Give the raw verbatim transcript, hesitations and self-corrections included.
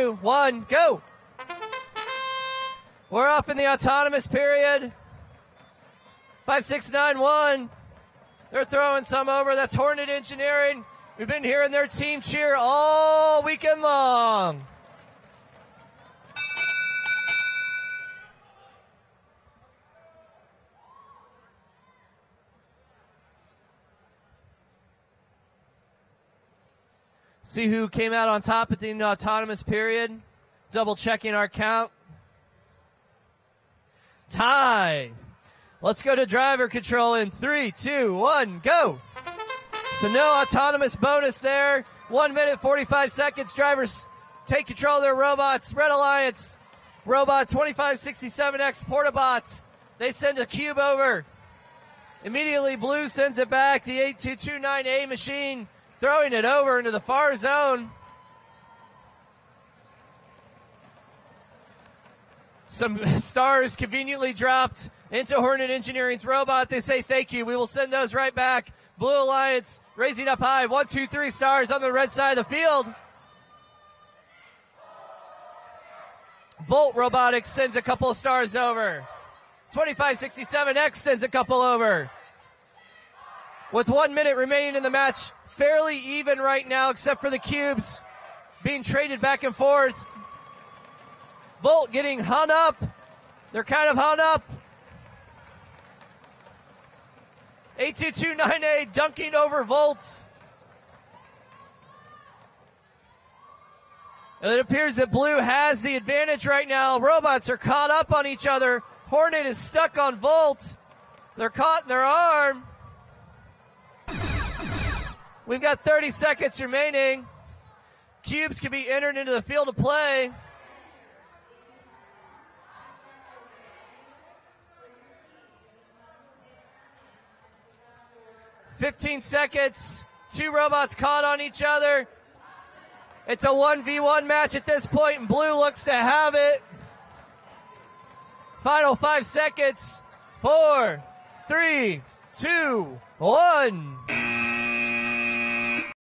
two, one, go. We're up in the autonomous period. five six nine one. They're throwing some over. That's Hornet Engineering. We've been hearing their team cheer all weekend long. See who came out on top at the autonomous period. Double checking our count. Tie. Let's go to driver control in three, two, one, go. So no autonomous bonus there. One minute, forty-five seconds. Drivers take control of their robots. Red Alliance robot twenty-five sixty-seven X portabots. They send a cube over. Immediately blue sends it back. The eight two two nine A machine throwing it over into the far zone. Some stars conveniently dropped into Hornet Engineering's robot. They say thank you. We will send those right back. Blue Alliance raising up high. One, two, three stars on the red side of the field. Volt Robotics sends a couple of stars over. twenty-five sixty-seven X sends a couple over. With one minute remaining in the match, fairly even right now, except for the cubes being traded back and forth. Volt getting hung up. They're kind of hung up. eight two two nine A dunking over Volt. It appears that blue has the advantage right now. Robots are caught up on each other. Hornet is stuck on Volt. They're caught in their arm. We've got thirty seconds remaining. Cubes can be entered into the field of play. fifteen seconds. Two robots caught on each other. It's a one v one match at this point, and blue looks to have it. Final five seconds. Four, three, two, one.